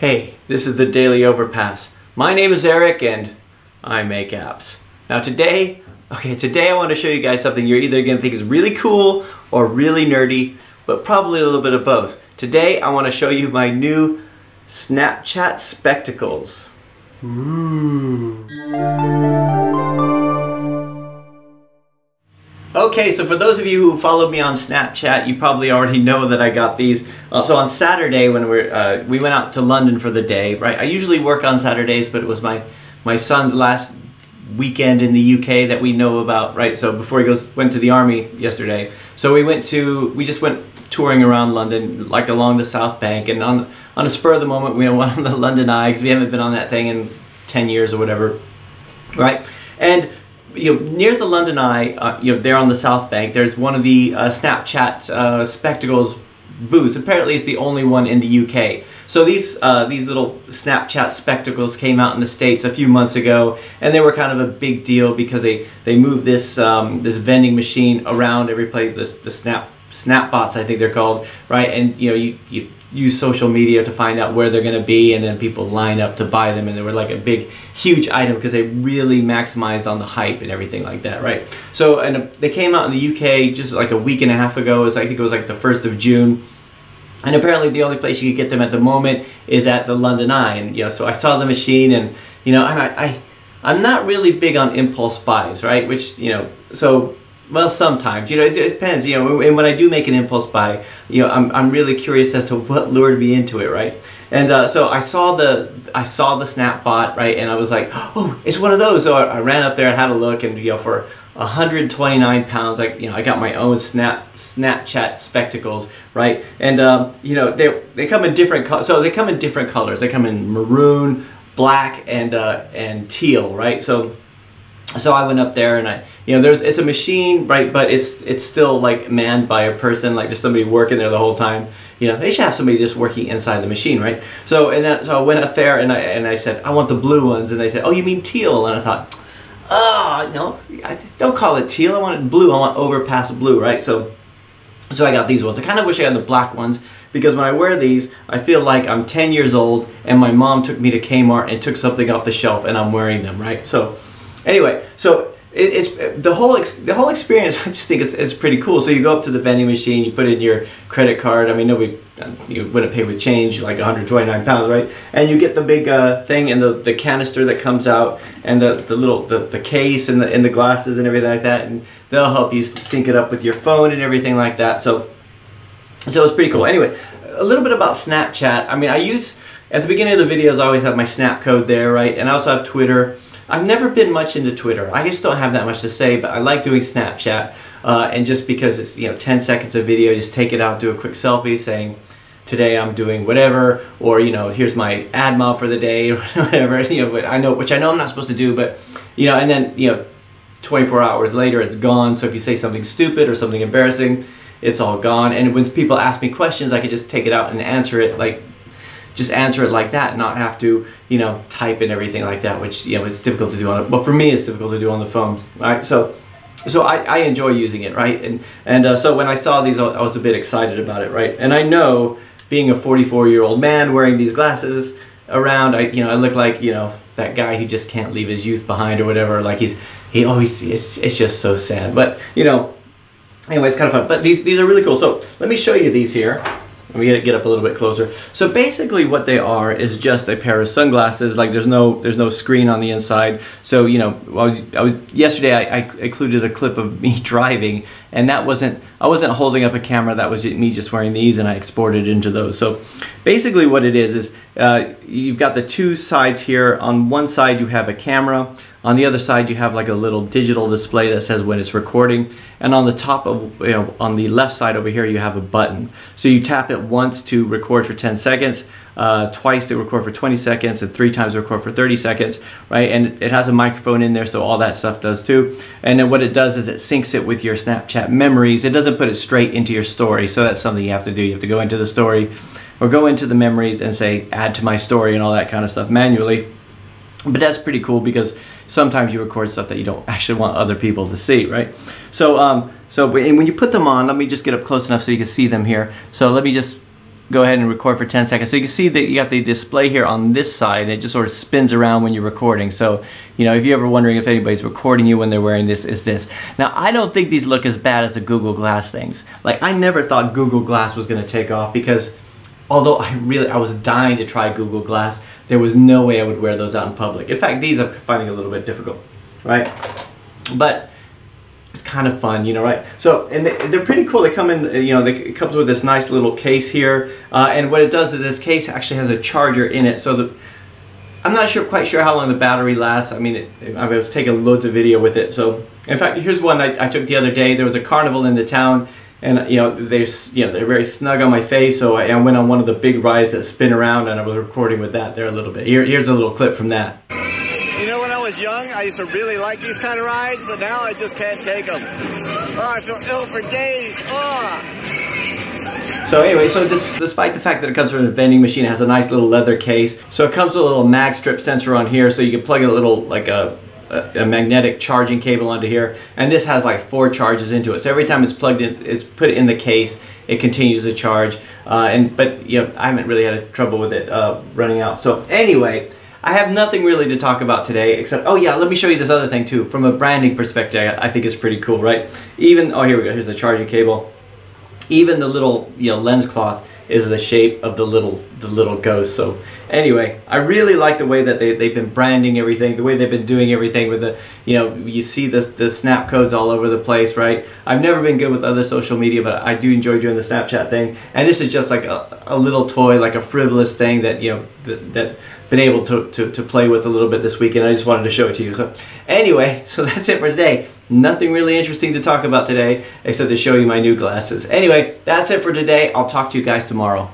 Hey, this is the Daily Overpass. My name is Eric and I make apps. Now today I want to show you guys something you're either going to think is really cool or really nerdy, but probably a little bit of both. Today I want to show you my new Snapchat Spectacles. Ooh. Okay, so for those of you who followed me on Snapchat, you probably already know that I got these. So on Saturday, when we went out to London for the day, right? I usually work on Saturdays, but it was my son's last weekend in the UK that we know about, right? So before he went to the army yesterday. So we just went touring around London, like along the South Bank, and on a spur of the moment, we went on the London Eye, because we haven't been on that thing in 10 years or whatever, right? And near the London Eye, there on the South Bank, there's one of the Snapchat Spectacles booths. Apparently it's the only one in the UK. So these little Snapchat Spectacles came out in the States a few months ago, and they were kind of a big deal because they moved this this vending machine around every place, the Snapbots I think they're called, right? And you use social media to find out where they're going to be, and then people line up to buy them, and they were like a big huge item because they really maximized on the hype and everything like that, right? So and they came out in the UK just like a week and a half ago. I think it was like the 1st of June, and apparently the only place you could get them at the moment is at the London Eye. And so I saw the machine, and I'm not really big on impulse buys, right? Which well, sometimes, it depends, and when I do make an impulse buy, I'm really curious as to what lured me into it, right? And so I saw the Snapbot, right, and I was like, oh, it's one of those. So I ran up there and had a look, and for £129, I got my own Snapchat Spectacles, right? And they come in different, colors. They come in maroon, black, and teal, right? So I went up there, and it's a machine, right? But it's still like manned by a person, like there's somebody working there the whole time. They should have somebody just working inside the machine, right? So I went up there, and I said, I want the blue ones, and they said, oh, you mean teal? And I thought, no, I don't call it teal. I want it blue. I want Overpass blue, right? So I got these ones. I kind of wish I had the black ones, because when I wear these, I feel like I'm 10 years old, and my mom took me to Kmart and took something off the shelf, and I'm wearing them, right? So. Anyway, so it's the whole experience. I just think it's pretty cool. So you go up to the vending machine, you put in your credit card. I mean, you wouldn't pay with change, like £129, right? And you get the big thing and the canister that comes out, and the little case and the glasses and everything like that. And they'll help you sync it up with your phone and everything like that. So it's pretty cool. Anyway, a little bit about Snapchat. I mean, at the beginning of the videos, I always have my Snapcode there, right? And I also have Twitter. I've never been much into Twitter. I just don't have that much to say, but I like doing Snapchat. And just because it's 10 seconds of video, just take it out, do a quick selfie saying, today I'm doing whatever, or here's my AdMob for the day, or whatever. Which I know I'm not supposed to do, but and then 24 hours later it's gone. So if you say something stupid or something embarrassing, it's all gone. And when people ask me questions, I could just take it out and answer it like that, and not have to, type and everything like that, which, it's difficult to do on, well, for me, it's difficult to do on the phone, right? So I enjoy using it, right? And so when I saw these, I was a bit excited about it, right? And I know, being a 44-year-old man wearing these glasses around, I look like, that guy who just can't leave his youth behind or whatever, like he always, it's just so sad. But, anyway, it's kind of fun. But these are really cool. So let me show you these here. We gotta get up a little bit closer. So basically what they are is just a pair of sunglasses. Like there's no screen on the inside. So yesterday I included a clip of me driving, and I wasn't holding up a camera. That was me just wearing these, and I exported into those. So basically what it is you've got the two sides here. On one side you have a camera. On the other side you have like a little digital display that says when it's recording, and on the top of, on the left side over here you have a button. So you tap it once to record for 10 seconds, twice to record for 20 seconds, and 3 times to record for 30 seconds, right? And it has a microphone in there, so all that stuff does too. And then what it does is it syncs it with your Snapchat memories. It doesn't put it straight into your story, so that's something you have to do. You have to go into the story or go into the memories and say add to my story and all that kind of stuff manually. But that's pretty cool, because sometimes you record stuff that you don't actually want other people to see, right? So and when you put them on, let me just get up close enough so you can see them here. So let me just go ahead and record for 10 seconds. So you can see that you got the display here on this side, and it just sort of spins around when you're recording. So, you know, if you're ever wondering if anybody's recording you when they're wearing this, it's this. Now, I don't think these look as bad as the Google Glass things. Like, I never thought Google Glass was gonna take off, because although I was dying to try Google Glass, there was no way I would wear those out in public. In fact, these I'm finding a little bit difficult, right? But it's kind of fun, you know, right? So, and they're pretty cool. They come in, you know, it comes with this nice little case here. And what it does is this case actually has a charger in it. So I'm not quite sure how long the battery lasts. I mean, I was taking loads of video with it. So, in fact, here's one I took the other day. There was a carnival in the town. And they're very snug on my face, so I went on one of the big rides that spin around, and I was recording with that there a little bit. Here's a little clip from that. You know, when I was young, I used to really like these kind of rides, but now I just can't take them. Oh, I feel ill for days. Oh. So anyway, so despite the fact that it comes from a vending machine, it has a nice little leather case. So it comes with a little mag strip sensor on here, so you can plug a little like a magnetic charging cable onto here, and this has like 4 charges into it. So every time it's plugged in, it's put in the case, it continues to charge. But you know, I haven't really had trouble with it running out. So anyway, I have nothing really to talk about today except, oh yeah, let me show you this other thing too. From a branding perspective, I think it's pretty cool, right? Even, oh, here we go, here's the charging cable. Even the little, you know, lens cloth is the shape of the little ghost. So anyway, I really like the way that they've been branding everything, the way they've been doing everything with the, you know, you see the snap codes all over the place, right? I've never been good with other social media, but I do enjoy doing the Snapchat thing. And this is just like a little toy, like a frivolous thing that, you know, that been able to play with a little bit this weekend. I just wanted to show it to you. So anyway, so that's it for today. Nothing really interesting to talk about today except to show you my new glasses. Anyway, that's it for today. I'll talk to you guys tomorrow.